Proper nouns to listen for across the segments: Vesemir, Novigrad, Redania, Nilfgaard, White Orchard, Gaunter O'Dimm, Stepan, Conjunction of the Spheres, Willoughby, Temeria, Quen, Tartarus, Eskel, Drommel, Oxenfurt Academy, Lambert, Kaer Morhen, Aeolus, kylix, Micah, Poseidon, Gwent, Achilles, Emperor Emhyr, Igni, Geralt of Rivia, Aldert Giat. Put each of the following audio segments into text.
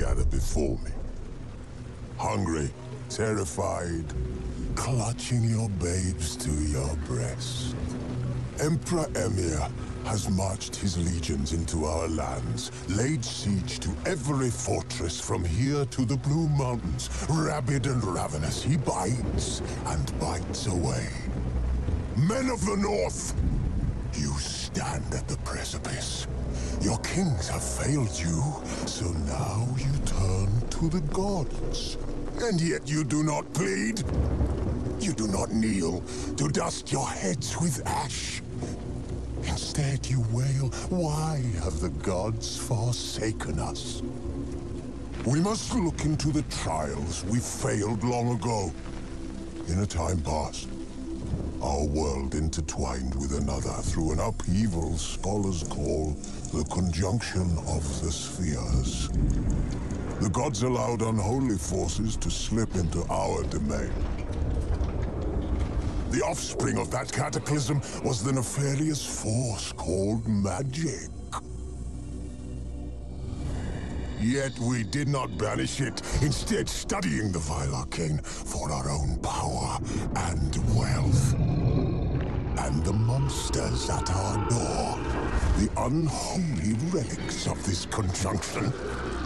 gather before me. Hungry, terrified, clutching your babes to your breast. Emperor Emhyr has marched his legions into our lands, laid siege to every fortress from here to the Blue Mountains. Rabid and ravenous, he bites and bites away. Men of the North, you stand at the precipice. Your kings have failed you, so now you turn to the gods. And yet you do not plead. You do not kneel to dust your heads with ash. Instead, you wail, why have the gods forsaken us? We must look into the trials we failed long ago. In a time past, our world intertwined with another through an upheaval scholars call the Conjunction of the Spheres. The gods allowed unholy forces to slip into our domain. The offspring of that cataclysm was the nefarious force called magic. Yet we did not banish it, instead studying the vile arcane for our own power and wealth. And the monsters at our door, the unholy relics of this conjunction.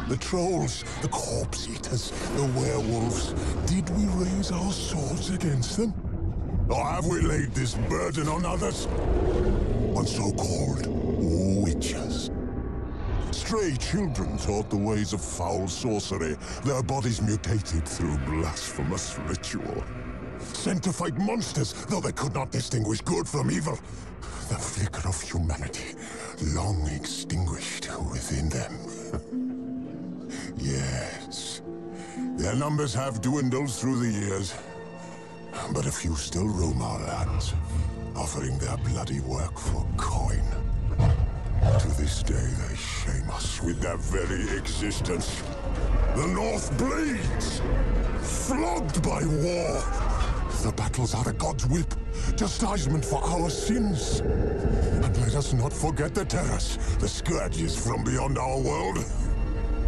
The trolls, the corpse-eaters, the werewolves. Did we raise our swords against them? Or have we laid this burden on others? On so-called witches. Stray children taught the ways of foul sorcery, their bodies mutated through blasphemous ritual. Sent to fight monsters, though they could not distinguish good from evil. The flicker of humanity, long extinguished within them. Yes, their numbers have dwindled through the years. But a few still roam our lands, offering their bloody work for coin. To this day, they shame us with their very existence. The North bleeds, flogged by war. The battles are the god's whip, chastisement for our sins. And let us not forget the terrors, the scourges from beyond our world.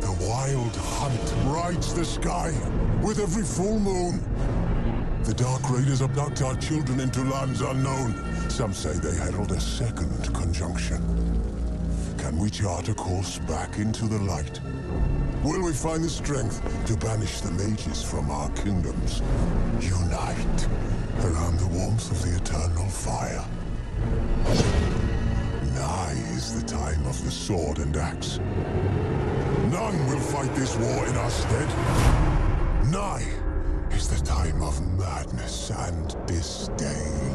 The Wild Hunt rides the sky with every full moon. The Dark Raiders abduct our children into lands unknown. Some say they herald a second conjunction. Can we chart a course back into the light? Will we find the strength to banish the mages from our kingdoms? Unite around the warmth of the eternal fire. Nigh is the time of the sword and axe. None will fight this war in our stead. Nigh is the time of madness and disdain.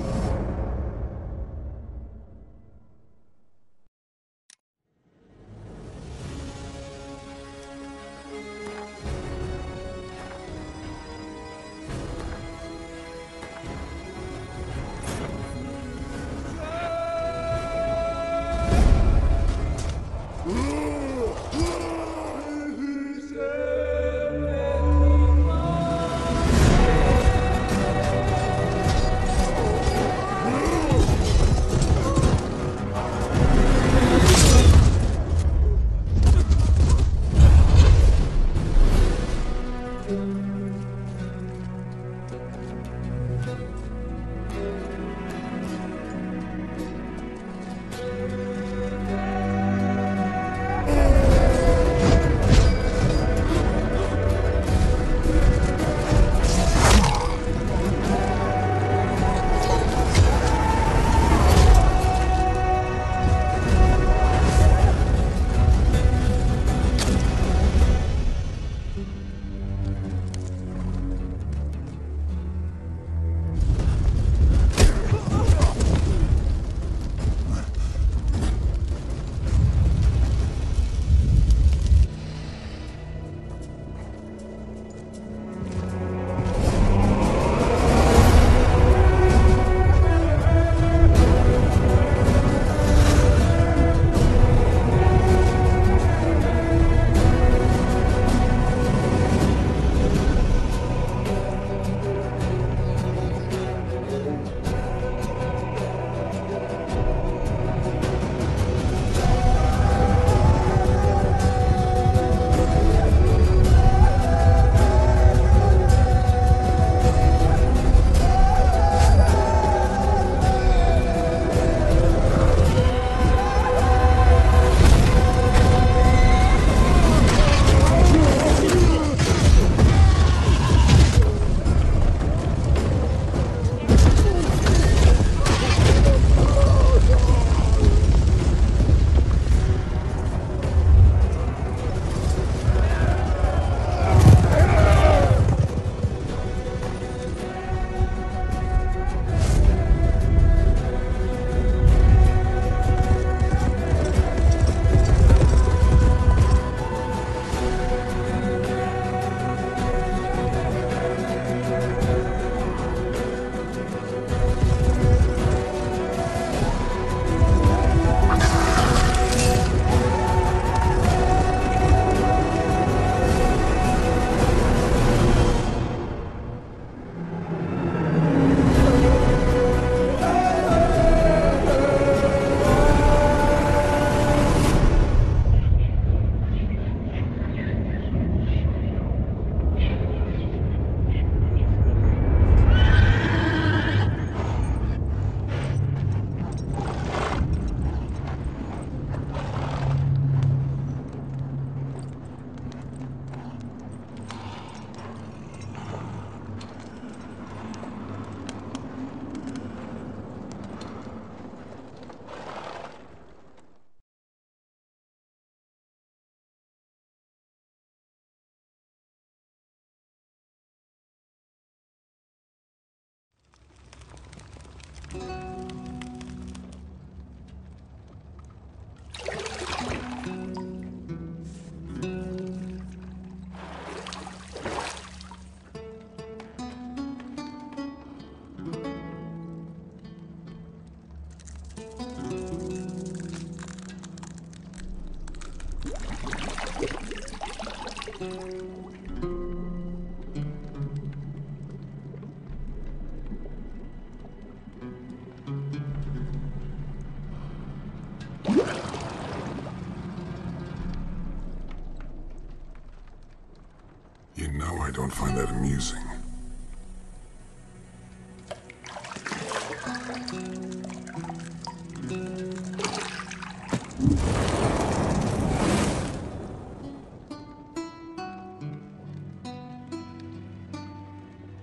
I don't find that amusing.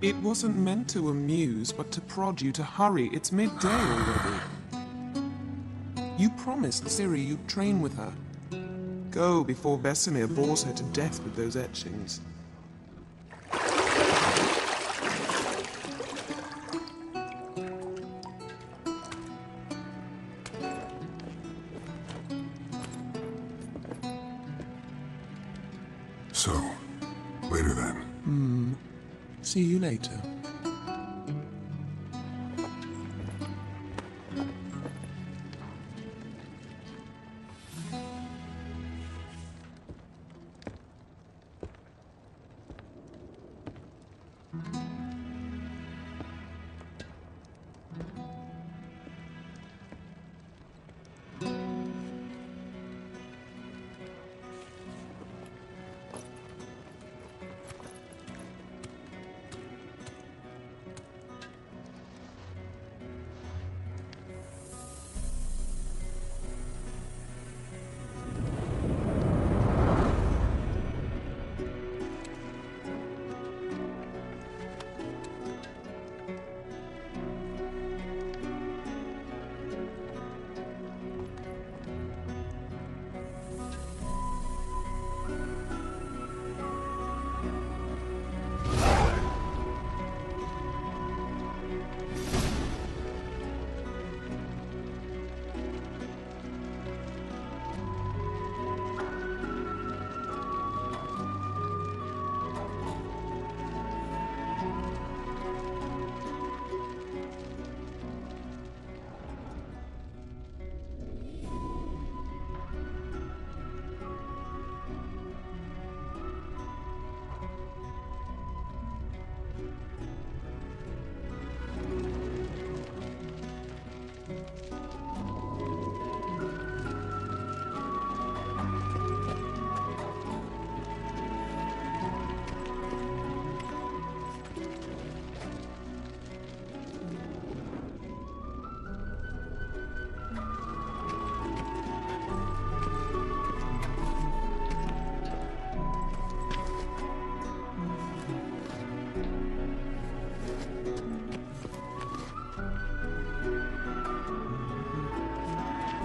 It wasn't meant to amuse, but to prod you to hurry. It's midday already. You promised Ciri you'd train with her. Go before Vesemir bores her to death with those etchings. So, later then. See you later.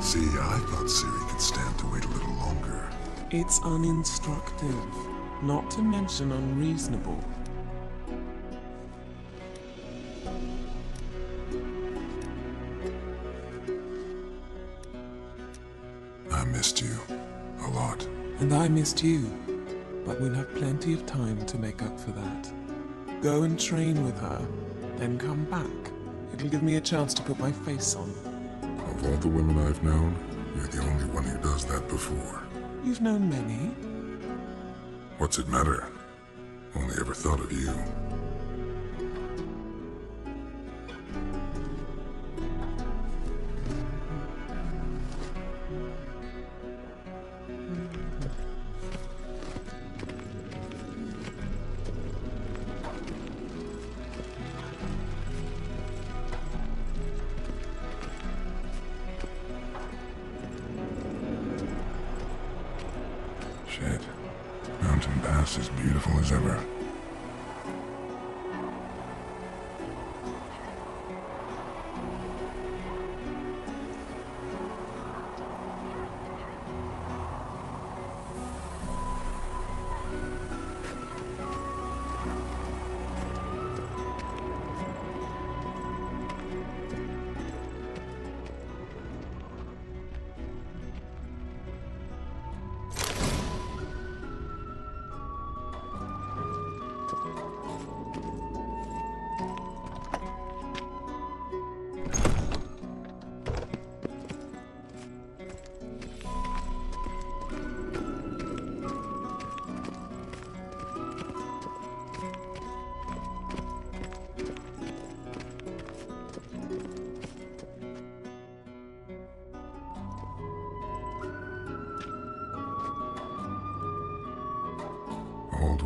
See, I thought Ciri could stand to wait a little longer. It's uninstructive, not to mention unreasonable. I missed you. A lot. And I missed you. But we'll have plenty of time to make up for that. Go and train with her, then come back. It'll give me a chance to put my face on. Of all the women I've known, you're the only one who does that before. You've known many. What's it matter? Only ever thought of you. As beautiful as ever.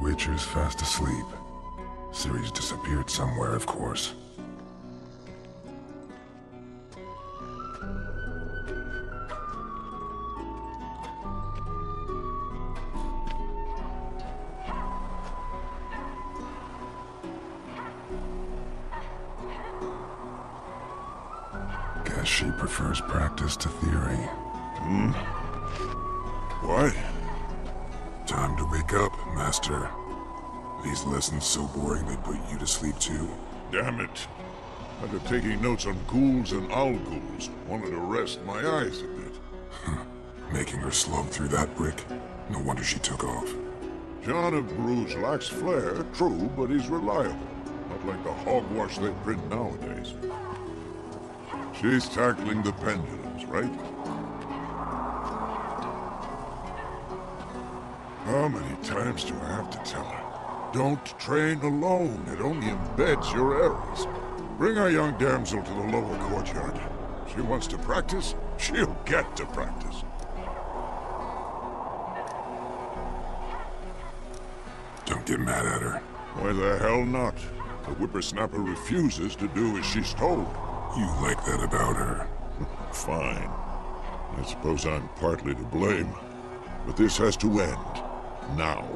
Witcher's fast asleep. Ciri's disappeared somewhere, of course. Guess she prefers practice to theory. Hmm? What? Time to wake up, Master. These lessons so boring they put you to sleep too. Damn it. After taking notes on ghouls and owl-ghouls, wanted to rest my eyes a bit. Making her slog through that brick? No wonder she took off. John of Bruges lacks flair, true, but he's reliable. Not like the hogwash they print nowadays. She's tackling the pendulums, right? How many times do I have to tell her? Don't train alone, it only embeds your errors. Bring our young damsel to the lower courtyard. She wants to practice, she'll get to practice. Don't get mad at her. Why the hell not? The whippersnapper refuses to do as she's told. You like that about her. Fine. I suppose I'm partly to blame. But this has to end. Now.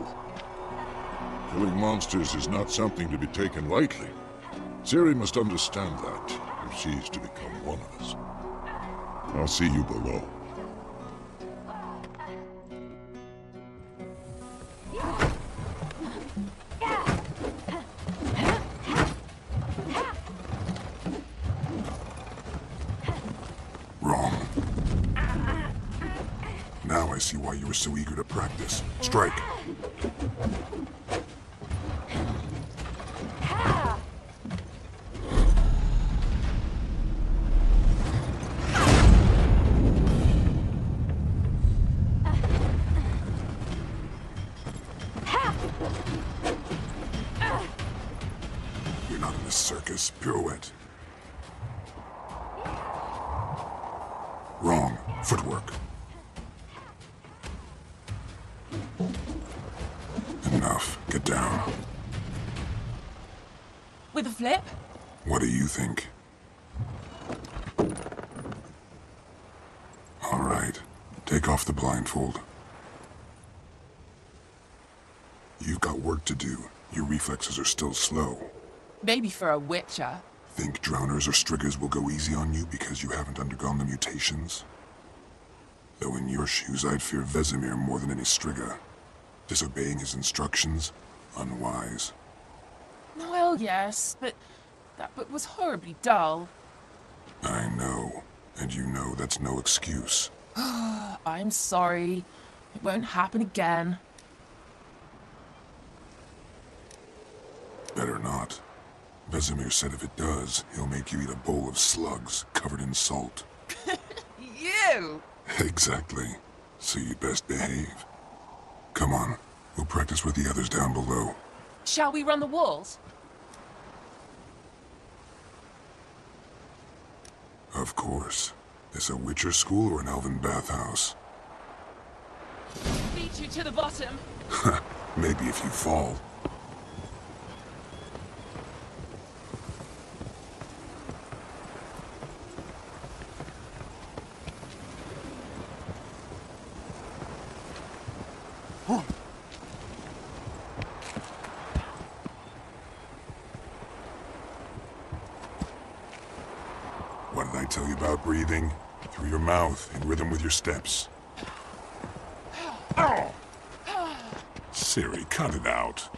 Killing monsters is not something to be taken lightly. Ciri must understand that, if she's to become one of us. I'll see you below. Wrong. Now I see why you were so eager to practice. Strike! You're not in the circus, pirouette. Wrong. Footwork. Enough. Get down. With a flip? What do you think? All right. Take off the blindfold. You've got work to do. Your reflexes are still slow. Maybe for a witcher. Think drowners or striggers will go easy on you because you haven't undergone the mutations? Though in your shoes, I'd fear Vesemir more than any strigger. Disobeying his instructions? Unwise. Well, yes, but that book was horribly dull. I know. And you know that's no excuse. I'm sorry. It won't happen again. Better not. Vesemir said if it does, he'll make you eat a bowl of slugs covered in salt. You! Exactly. So you'd best behave. Come on, we'll practice with the others down below. Shall we run the walls? Of course. Is a witcher school or an elven bathhouse? Beat you to the bottom. Maybe if you fall. What did I tell you about breathing? Through your mouth, in rhythm with your steps. Oh. Ciri, cut it out.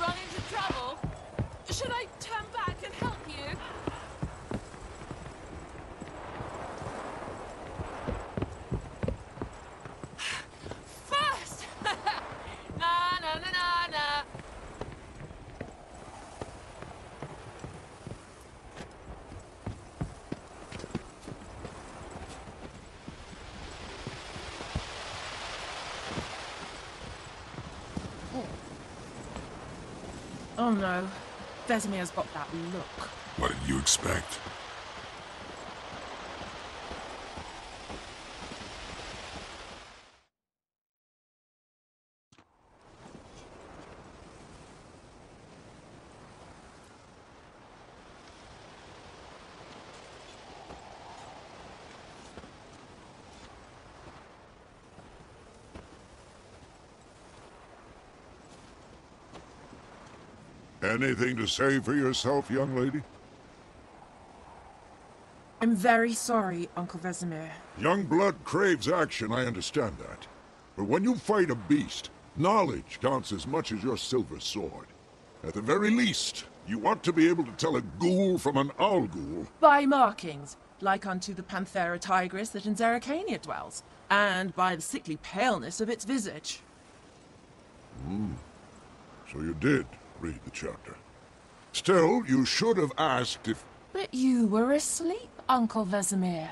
Run into trouble? Oh no. Vesemir's got that look. What did you expect? Anything to say for yourself, young lady? I'm very sorry, Uncle Vesemir. Young blood craves action, I understand that. But when you fight a beast, knowledge counts as much as your silver sword. At the very least, you ought to be able to tell a ghoul from an owl ghoul. By markings, like unto the panthera tigris that in Zeracania dwells, and by the sickly paleness of its visage. Hmm. So you did read the chapter. Still, you should have asked if... But you were asleep, Uncle Vesemir.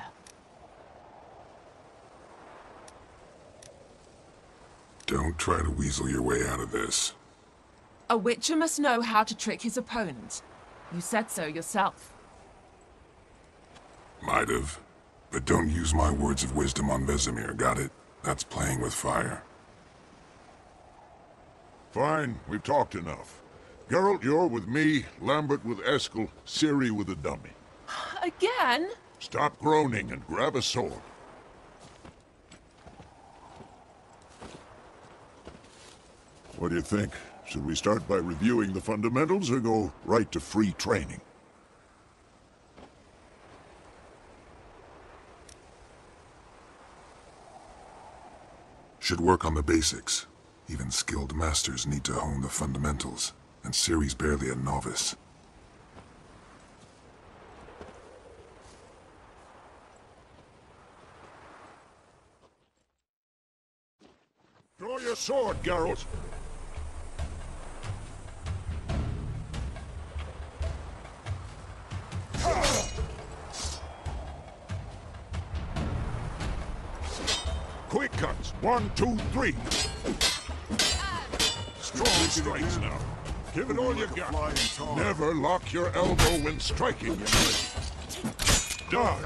Don't try to weasel your way out of this. A witcher must know how to trick his opponent. You said so yourself. Might have. But don't use my words of wisdom on Vesemir, got it? That's playing with fire. Fine, we've talked enough. Geralt, you're with me, Lambert with Eskel, Ciri with a dummy. Again? Stop groaning and grab a sword. What do you think? Should we start by reviewing the fundamentals or go right to free training? Should work on the basics. Even skilled masters need to hone the fundamentals. And Ciri's barely a novice. Draw your sword, Geralt! Quick cuts! 1, 2, 3! Strong strikes now. Give it all you got. Never lock your elbow when striking. Dodge.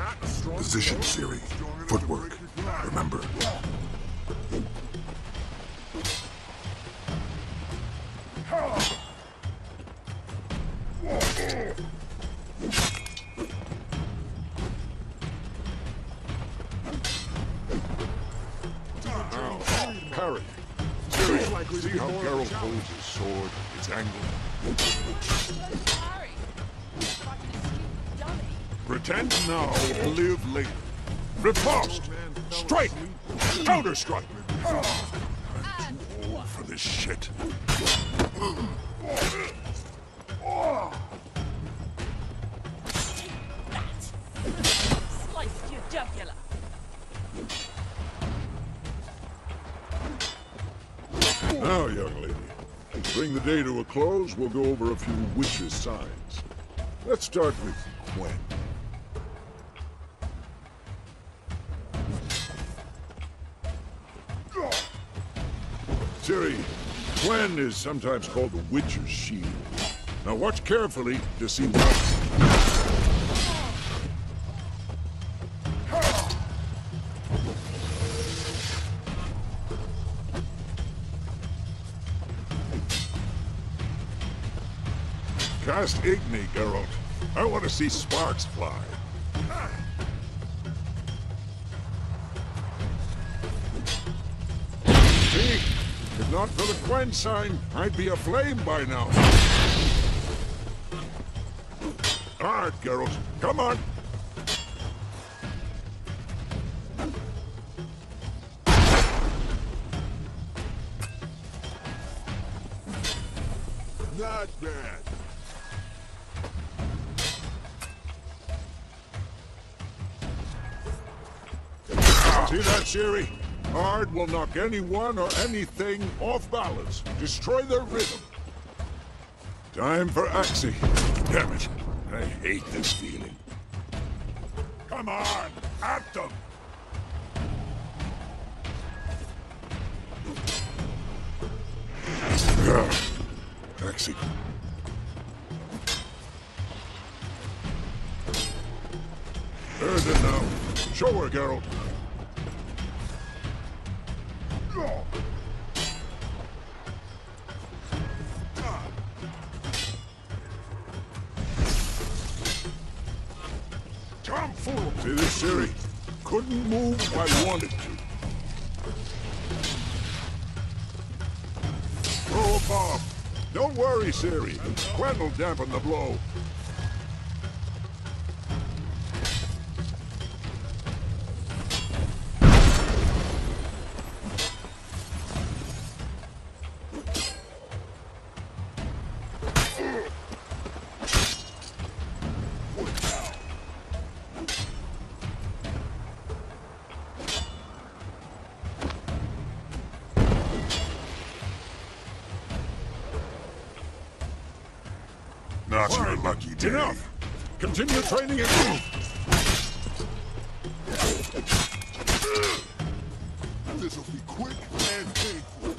Position, Ciri. Footwork. Remember. Parry. Ciri, see how Geralt holds his sword. Pretend now, live later. Riposte! Strike! Counter strike! I'm too old for this shit. Sliced your jugular. Now, young lady. Bring the day to a close, we'll go over a few witches' signs. Let's start with Gwent. Ciri, Gwent is sometimes called the Witcher's Shield. Now watch carefully to see Cast Igni, Geralt. I want to see sparks fly. See? If not for the Gwent sign, I'd be aflame by now. All right, Geralt. Come on. Not bad. See that, Ciri? Hard will knock anyone or anything off balance. Destroy their rhythm. Time for Axie. Damn it. I hate this feeling. Come on! At them! Axie. There's it now. Show her, Geralt. Tom fool! See this, Ciri? Couldn't move if I wanted to. Throw a bomb. Don't worry, Ciri. Quen will dampen the blow. Not your lucky day. Enough! Continue training and move! This'll be quick and painful.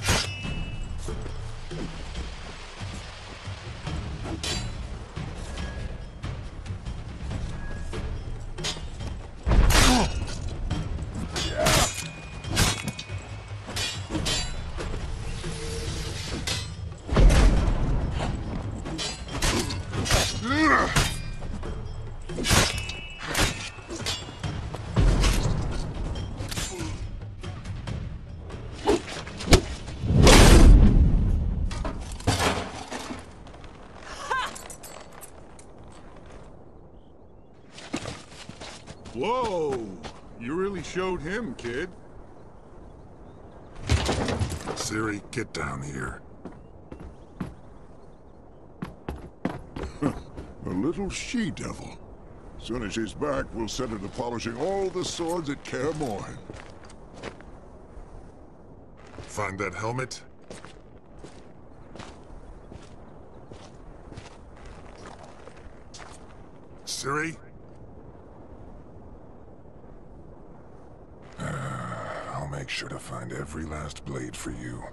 Whoa! You really showed him, kid. Ciri, get down here. A little she-devil. Soon as she's back, we'll send her to polishing all the swords at Kaer Morhen. Find that helmet? Ciri? Make sure to find every last blade for you.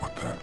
What the?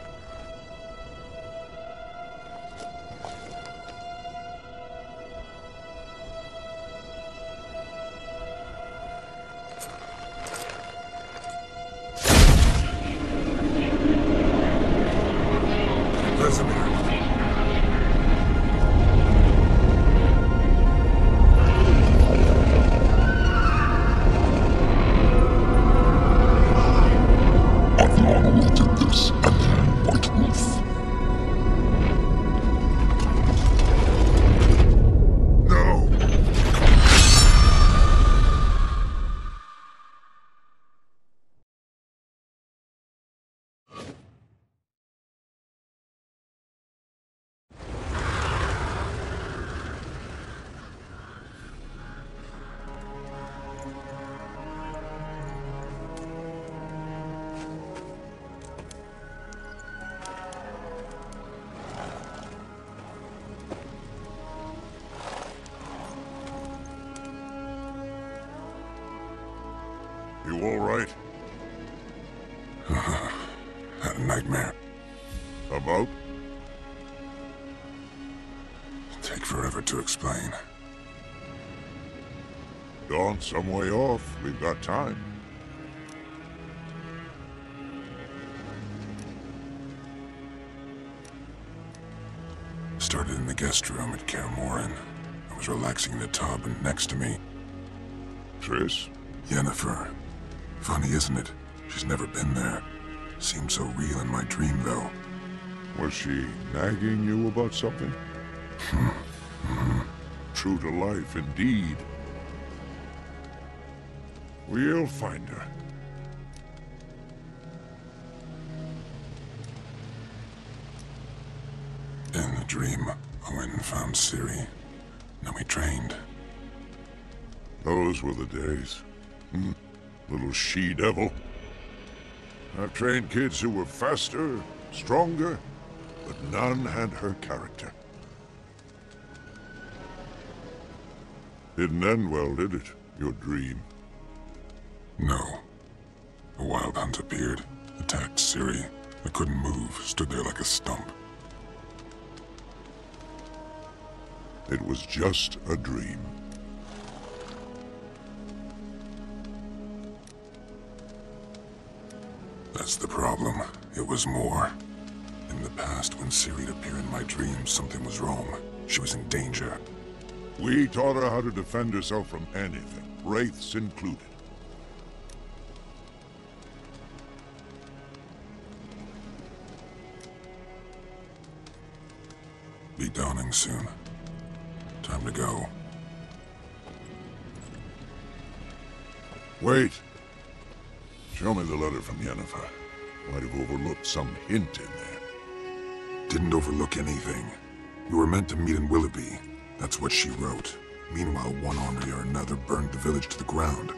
You all right? That nightmare. About? It'll take forever to explain. Dawn, some way off. We've got time. Started in the guest room at Kaer Morhen. I was relaxing in the tub, and next to me... Triss? Yennefer. Funny, isn't it? She's never been there. Seemed so real in my dream, though. Was she nagging you about something? True to life, indeed. We'll find her. In the dream, I went and found Ciri. Then we trained. Those were the days. Little she-devil. I've trained kids who were faster, stronger, but none had her character. Didn't end well, did it? Your dream. No. A Wild Hunt appeared, attacked Ciri. I couldn't move, stood there like a stump. It was just a dream. That's the problem. It was more. In the past, when Ciri'd appear in my dreams, something was wrong. She was in danger. We taught her how to defend herself from anything, wraiths included. Be dawning soon. Time to go. Wait! Show me the letter from Yennefer. Might have overlooked some hint in there. Didn't overlook anything. We were meant to meet in Willoughby. That's what she wrote. Meanwhile, one army or another burned the village to the ground.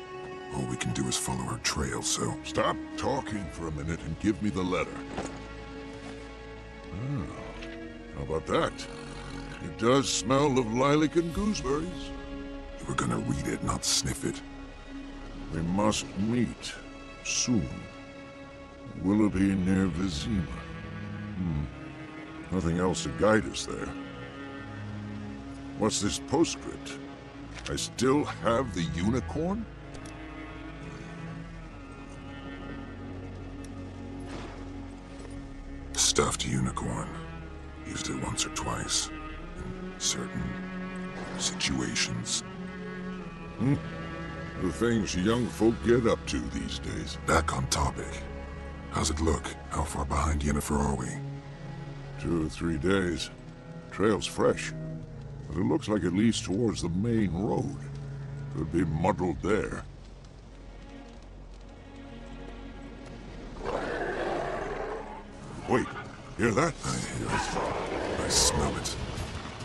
All we can do is follow her trail, so... Stop talking for a minute and give me the letter. Oh, how about that? It does smell of lilac and gooseberries. You were gonna read it, not sniff it. We must meet. Soon. Willoughby near Vizima. Nothing else to guide us there. What's this postscript? I still have the unicorn? Stuffed unicorn. Used it once or twice. In certain situations. The things young folk get up to these days. Back on topic. How's it look? How far behind Yennefer are we? 2 or 3 days. Trail's fresh. But it looks like it leads towards the main road. Could be muddled there. Wait. Hear that? I hear it. I smell it.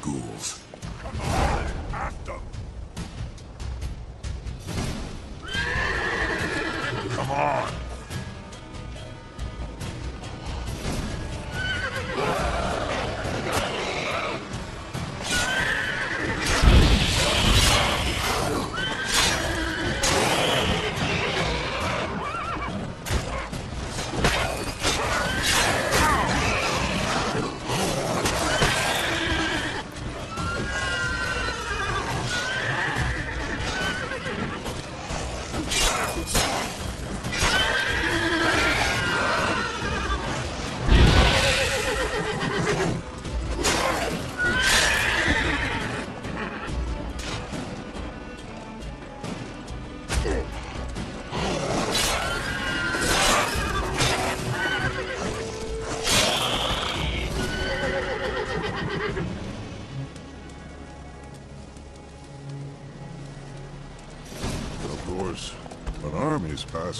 Ghouls. Come on! At them! Come on!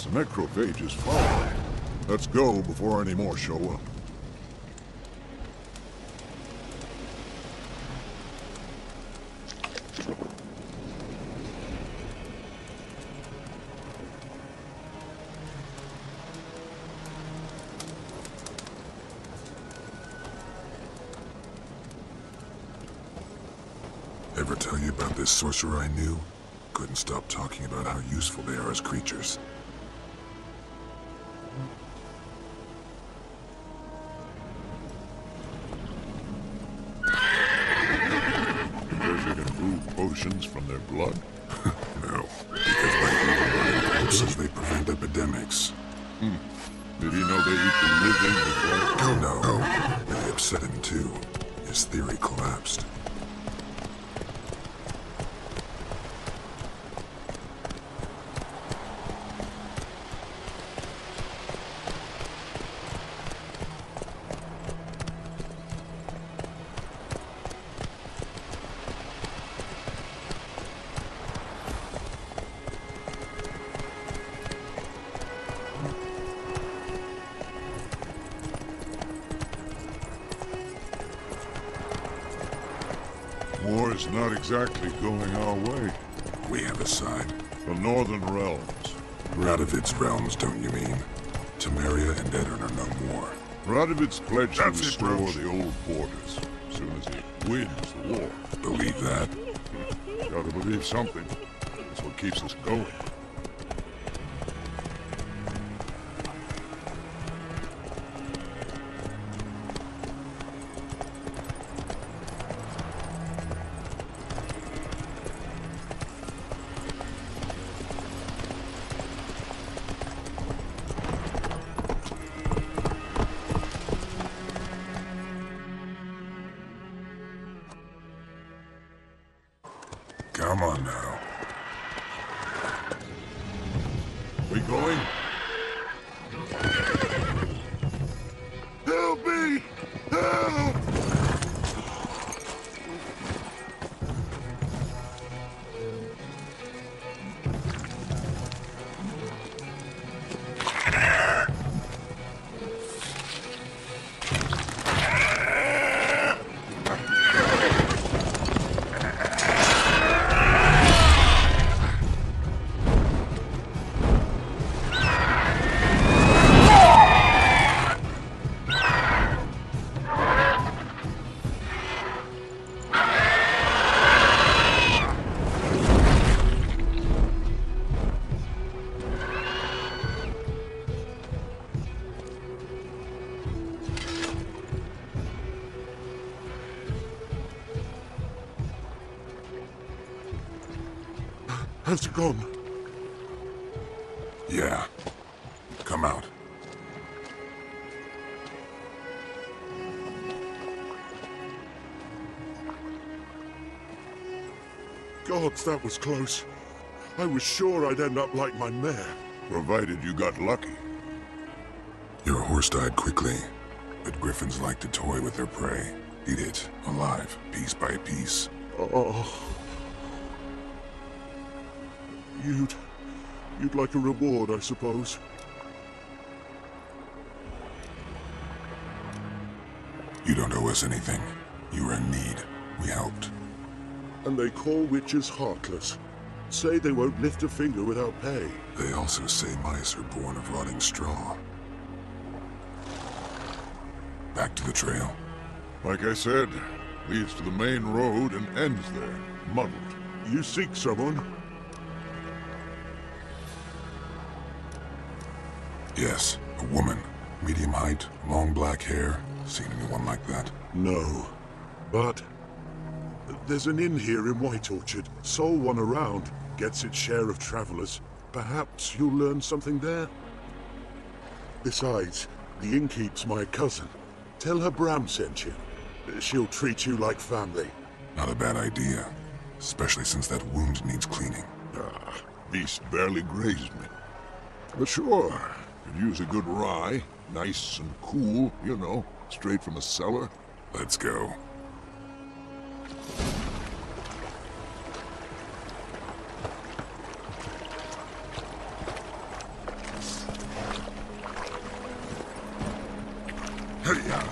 The necrophage is following. Let's go before any more show up. Ever tell you about this sorcerer I knew? Couldn't stop talking about how useful they are as creatures. From their blood? No, because by says they prevent epidemics. Did he know they eat the living blood? Oh no, they upset him too. His theory collapsed. Not exactly going our way. We have a side. The Northern Realms. Radovid's realms, don't you mean? Temeria and Edirne are no more. Radovid's pledged to destroy the old borders as soon as he wins the war. Believe that? Gotta believe something. That's what keeps us going. Come on now. We going? Help me! Help! Has gone. Yeah. Come out. Gods, that was close. I was sure I'd end up like my mare. Provided you got lucky. Your horse died quickly, but griffins like to toy with their prey. Eat it, alive, piece by piece. Oh. You'd like a reward, I suppose. You don't owe us anything. You were in need. We helped. And they call witches heartless. Say they won't lift a finger without pay. They also say mice are born of rotting straw. Back to the trail. Like I said, leads to the main road and ends there, muddled. You seek someone? Yes, a woman. Medium height, long black hair. Seen anyone like that? No, but there's an inn here in White Orchard. Sole one around, gets its share of travelers. Perhaps you'll learn something there? Besides, the innkeep's my cousin. Tell her Bram sent you. She'll treat you like family. Not a bad idea, especially since that wound needs cleaning. Ah, beast barely grazed me. But sure. Could use a good rye, nice and cool, you know, straight from a cellar. Let's go. Hey-ya.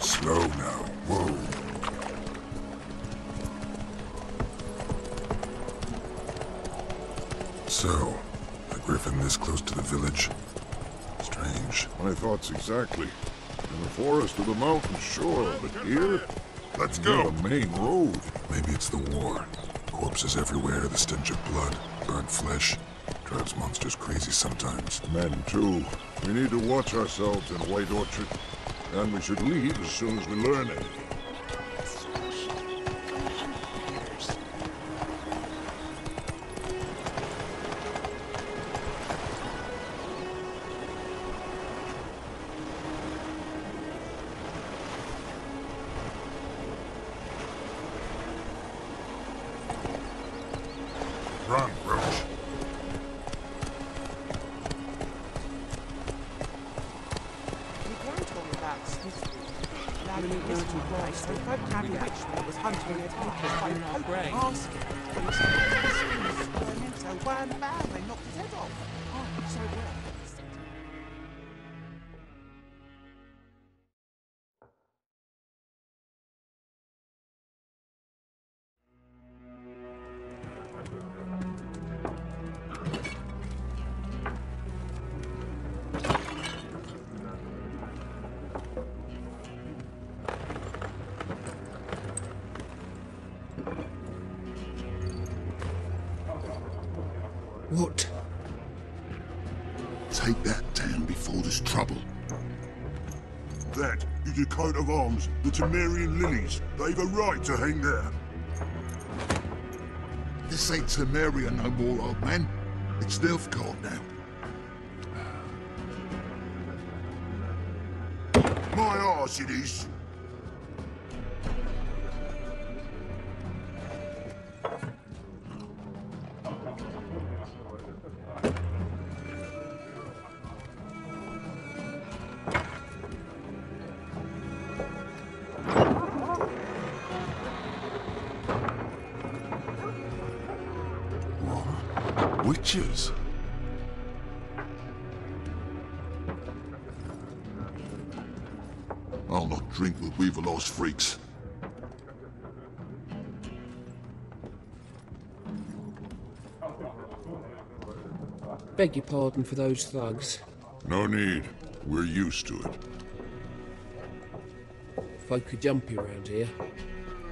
Slow now. Whoa. So, a griffin this close to the village? Strange. My thoughts exactly. In the forest or the mountain, sure, but here? Let's go! The main road. Maybe it's the war. Corpses everywhere, the stench of blood, burnt flesh. Drives monsters crazy sometimes. Men, too. We need to watch ourselves in White Orchard. And we should leave as soon as we learn it. What? Take that down before there's trouble. That is a coat of arms, the Temerian lilies. They've a right to hang there. This ain't Temeria no more, old man. It's Nilfgaard now. My arse it is. Witches? I'll not drink with Weaverlaw's freaks. Beg your pardon for those thugs. No need. We're used to it. Folk are jumpy around here.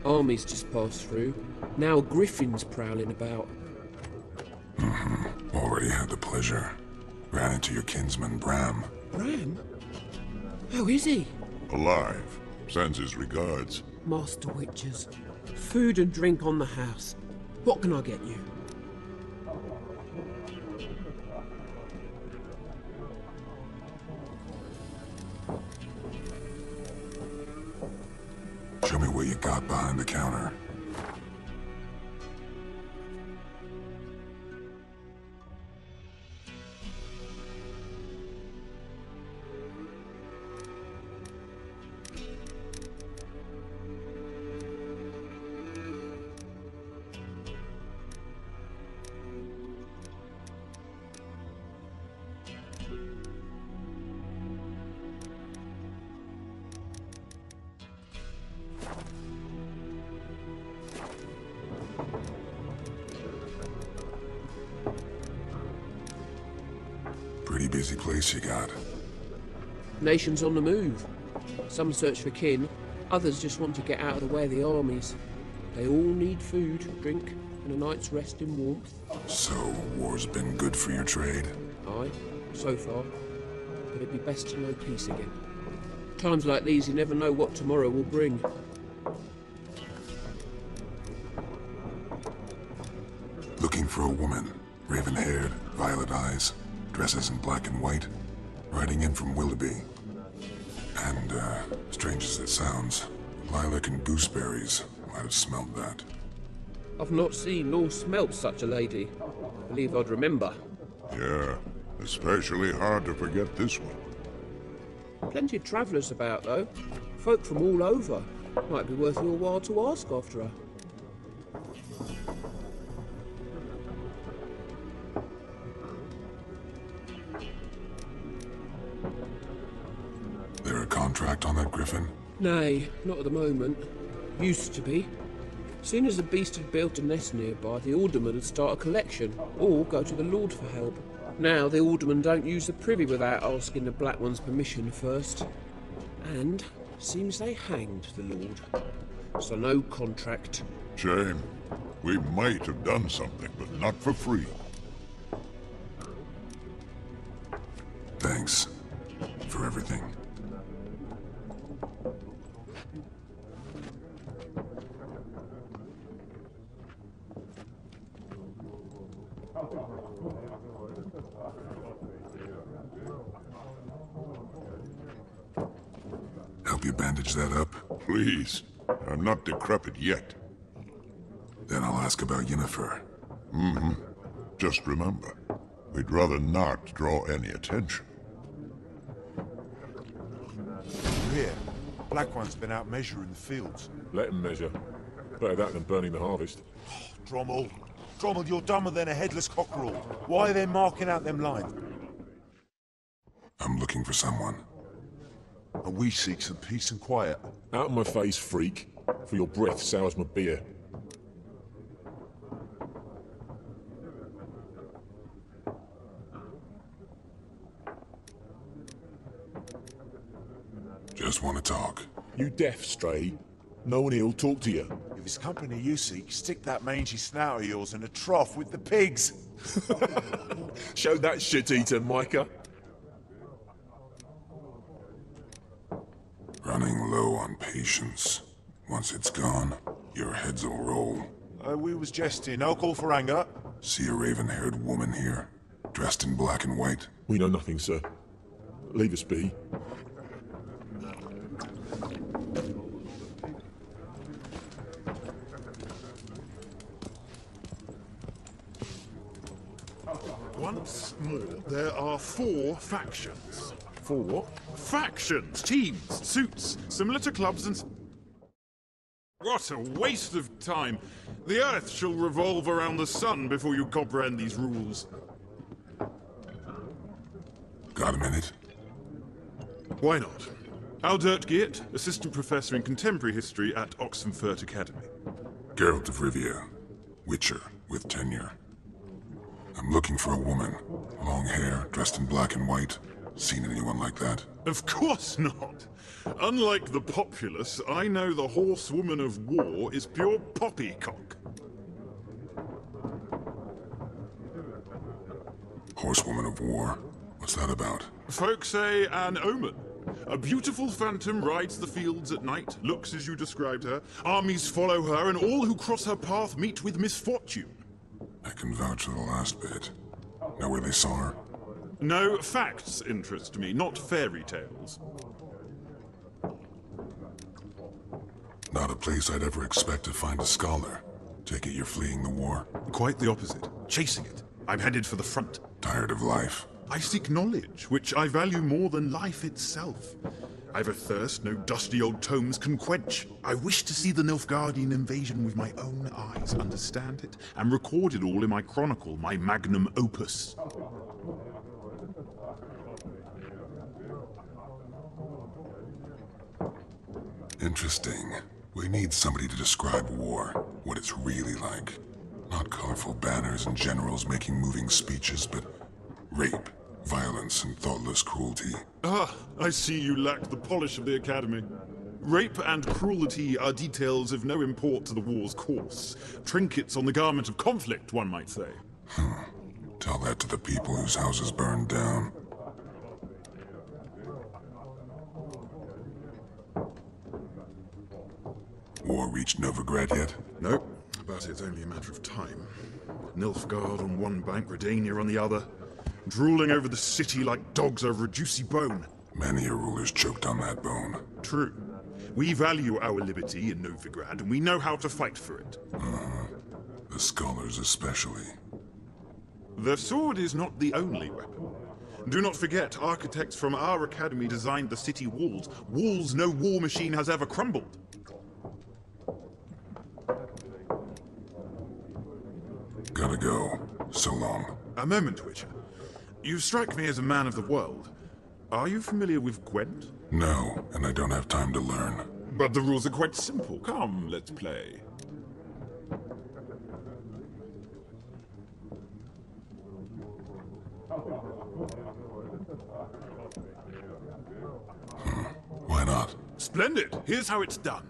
Armies just passed through. Now a griffin's prowling about. Mm-hmm. Already had the pleasure. Ran into your kinsman, Bram. Bram? How is he? Alive. Sends his regards. Master Witches. Food and drink on the house. What can I get you? Show me what you got behind the counter. Busy place you got. Nations on the move. Some search for kin, others just want to get out of the way of the armies. They all need food, drink, and a night's rest in warmth. So, war's been good for your trade? Aye, so far. But it'd be best to know peace again. Times like these, you never know what tomorrow will bring. Looking for a woman. Raven-haired, violet eyes. Dresses in black and white, riding in from Willoughby. And, strange as it sounds, lilac and gooseberries might have smelled that. I've not seen nor smelt such a lady. I believe I'd remember. Yeah, especially hard to forget this one. Plenty of travellers about, though. Folk from all over. Might be worth your while to ask after her. On that griffin? Nay, not at the moment. Used to be. Soon as the beast had built a nest nearby, the alderman would start a collection, or go to the lord for help. Now the alderman don't use the privy without asking the black one's permission first. And seems they hanged the lord. So no contract. Shame. We might have done something, but not for free. Thanks for everything. That up? Please. I'm not decrepit yet. Then I'll ask about Yennefer. Mm-hmm. Just remember, we'd rather not draw any attention. Here. Black one's been out measuring the fields. Let him measure. Better that than burning the harvest. Drommel. Drommel, you're dumber than a headless cockerel. Why are they marking out them lines? I'm looking for someone. And we seek some peace and quiet. Out of my face, freak, for your breath sours my beer. Just want to talk. You deaf, stray. No one here'll talk to you. If it's company you seek, stick that mangy snout of yours in a trough with the pigs. Show that shit-eater, Micah. Running low on patience. Once it's gone, your heads will roll. We was jesting. No call for anger. See a raven-haired woman here, dressed in black and white. We know nothing, sir. Leave us be. Once more, there are four factions. For what? Factions, teams, suits, similar to clubs and... What a waste of time! The Earth shall revolve around the sun before you comprehend these rules. Got a minute? Why not? Aldert Giat, Assistant Professor in Contemporary History at Oxenfurt Academy. Geralt of Rivia, Witcher with tenure. I'm looking for a woman. Long hair, dressed in black and white. Seen anyone like that? Of course not! Unlike the populace, I know the horsewoman of war is pure poppycock. Horsewoman of war? What's that about? Folk say an omen. A beautiful phantom rides the fields at night, looks as you described her, armies follow her, and all who cross her path meet with misfortune. I can vouch for the last bit. Know where they saw her? No, facts interest me, not fairy tales. Not a place I'd ever expect to find a scholar. Take it you're fleeing the war? Quite the opposite. Chasing it. I'm headed for the front. Tired of life? I seek knowledge, which I value more than life itself. I've a thirst no dusty old tomes can quench. I wish to see the Nilfgaardian invasion with my own eyes, understand it, and record it all in my chronicle, my magnum opus. Interesting. We need somebody to describe war, what it's really like. Not colorful banners and generals making moving speeches, but rape, violence, and thoughtless cruelty. Ah, I see you lack the polish of the Academy. Rape and cruelty are details of no import to the war's course. Trinkets on the garment of conflict, one might say. Tell that to the people whose houses burned down. War reached Novigrad yet? No, but it's only a matter of time. Nilfgaard on one bank, Redania on the other, drooling over the city like dogs over a juicy bone. Many a ruler's choked on that bone. True. We value our liberty in Novigrad, and we know how to fight for it. The scholars especially. The sword is not the only weapon. Do not forget, architects from our academy designed the city walls. Walls no war machine has ever crumbled. Gotta go. So long. A moment, Witcher. You strike me as a man of the world. Are you familiar with Gwent? No, and I don't have time to learn. But the rules are quite simple. Come, let's play. Why not? Splendid! Here's how it's done.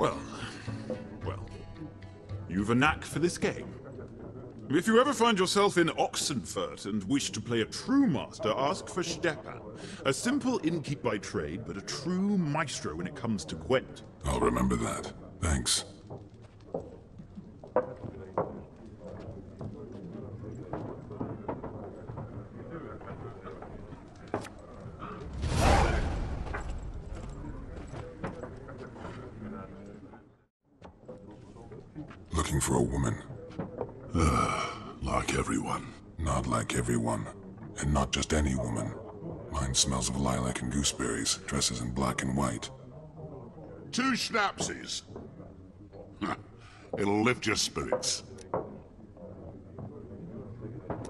Well, you've a knack for this game. If you ever find yourself in Oxenfurt and wish to play a true master, ask for Stepan. A simple innkeep by trade, but a true maestro when it comes to Gwent. I'll remember that. Thanks. Looking for a woman. Like everyone. Not like everyone. And not just any woman. Mine smells of lilac and gooseberries, dresses in black and white. 2 schnapsies. It'll lift your spirits.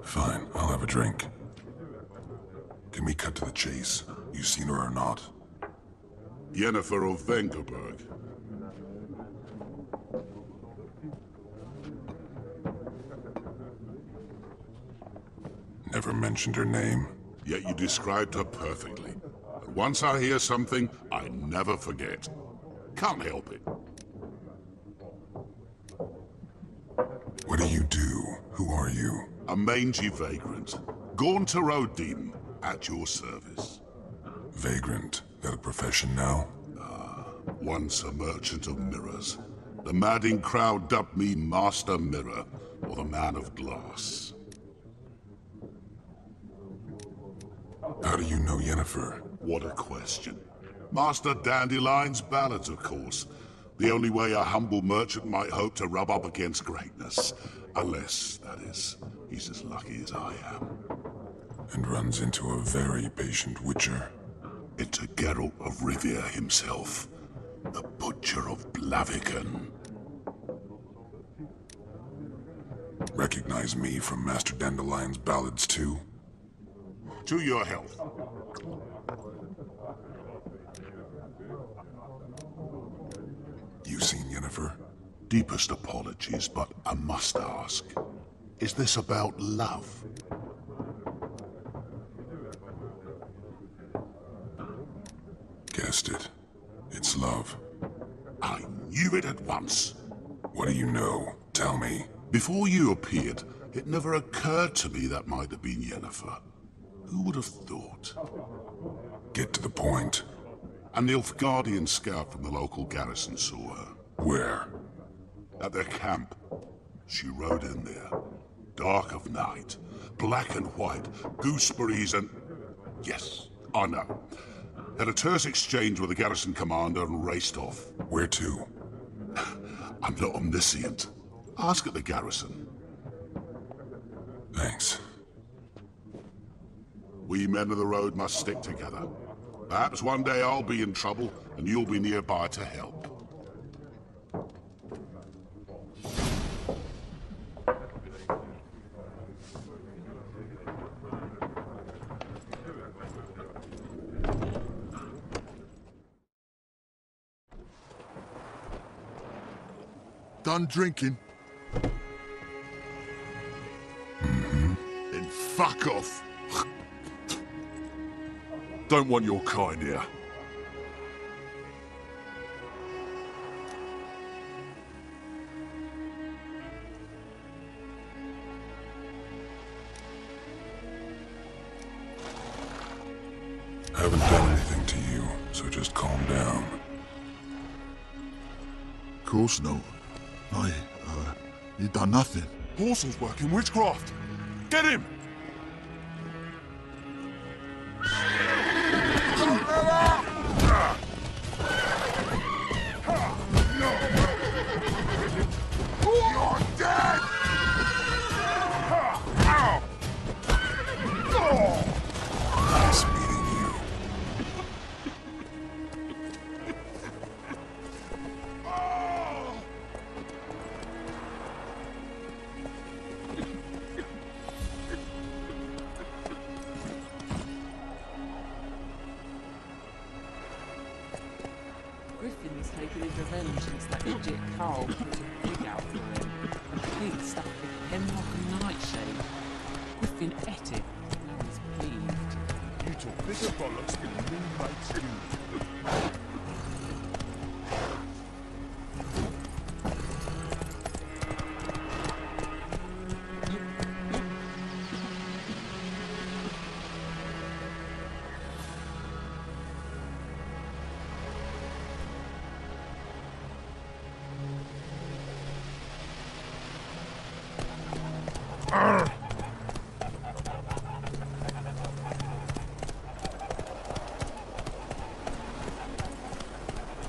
Fine, I'll have a drink. Can we cut to the chase? You seen her or not? Yennefer of Vengerberg. Never mentioned her name. Yet you described her perfectly. And once I hear something, I never forget. Can't help it. What do you do? Who are you? A mangy vagrant. Gaunter O'Dimm, at your service. Vagrant? Got a profession now? Once a merchant of mirrors. The madding crowd dubbed me Master Mirror, or the Man of Glass. How do you know Yennefer? What a question. Master Dandelion's ballads, of course. The only way a humble merchant might hope to rub up against greatness. Unless, that is, he's as lucky as I am. And runs into a very patient witcher. Into Geralt of Rivia himself. The Butcher of Blaviken. Recognize me from Master Dandelion's ballads, too? To your health. You seen Yennefer? Deepest apologies, but I must ask. Is this about love? Guessed it. It's love. I knew it at once. What do you know? Tell me. Before you appeared, it never occurred to me that might have been Yennefer. Who would have thought? Get to the point. A Nilfgaardian scout from the local garrison saw her. Where? At their camp. She rode in there. Dark of night. Black and white. Gooseberries and... Yes, I know. Had a terse exchange with the garrison commander and raced off. Where to? I'm not omniscient. Ask at the garrison. Thanks. We men of the road must stick together. Perhaps one day I'll be in trouble, and you'll be nearby to help. Done drinking. Mm-hmm. Then fuck off. Don't want your kind here. I haven't done anything to you, so just calm down. Of course not. You done nothing. Horsel's working witchcraft. Get him!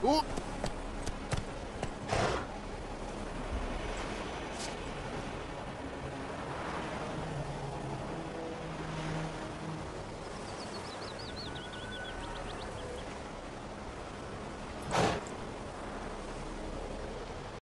Oh.